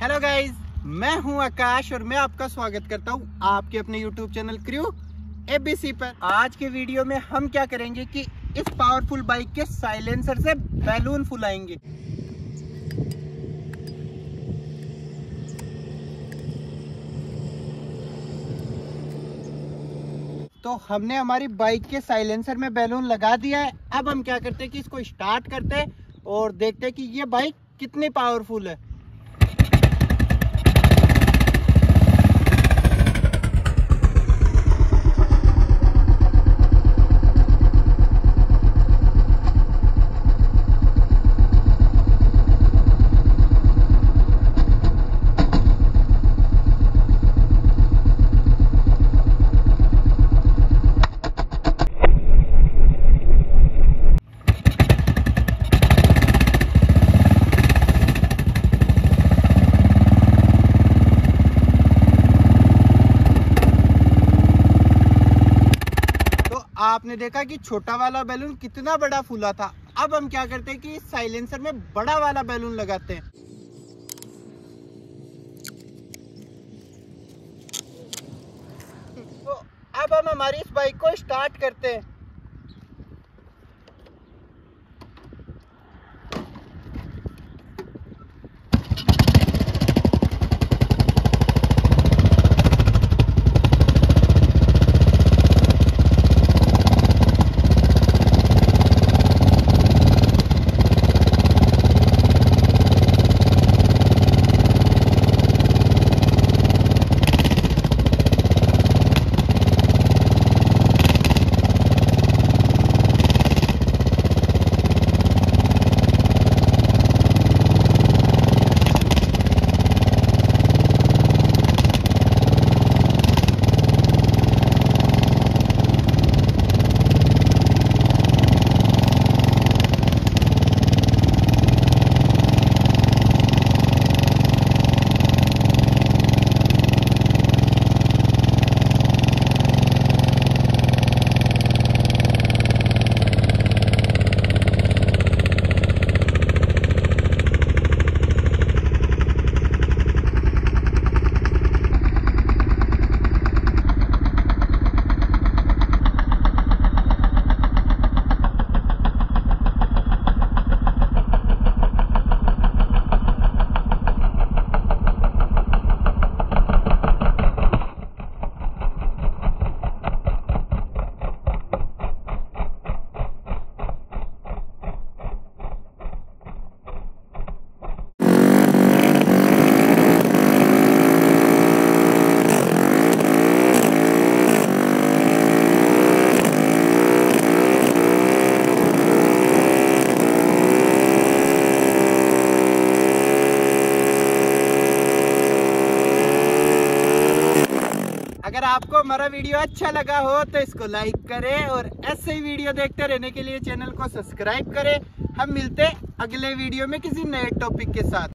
Hello guys, मैं हूं आकाश और मैं आपका स्वागत करता हूं आपके अपने यूट्यूब चैनल क्रू एबीसी पर। आज के वीडियो में हम क्या करेंगे कि इस पावरफुल बाइक के साइलेंसर से बैलून फुलाएंगे। तो हमने हमारी बाइक के साइलेंसर में बैलून लगा दिया है। अब हम क्या करते हैं कि इसको स्टार्ट करते हैं और देखते हैं कि ये बाइक कितनी पावरफुल है। आपने देखा कि छोटा वाला बैलून कितना बड़ा फूला था। अब हम क्या करते हैं कि साइलेंसर में बड़ा वाला बैलून लगाते हैं। तो अब हम हमारी इस बाइक को स्टार्ट करते हैं। अगर आपको हमारा वीडियो अच्छा लगा हो तो इसको लाइक करें और ऐसे ही वीडियो देखते रहने के लिए चैनल को सब्सक्राइब करें। हम मिलते हैं अगले वीडियो में किसी नए टॉपिक के साथ।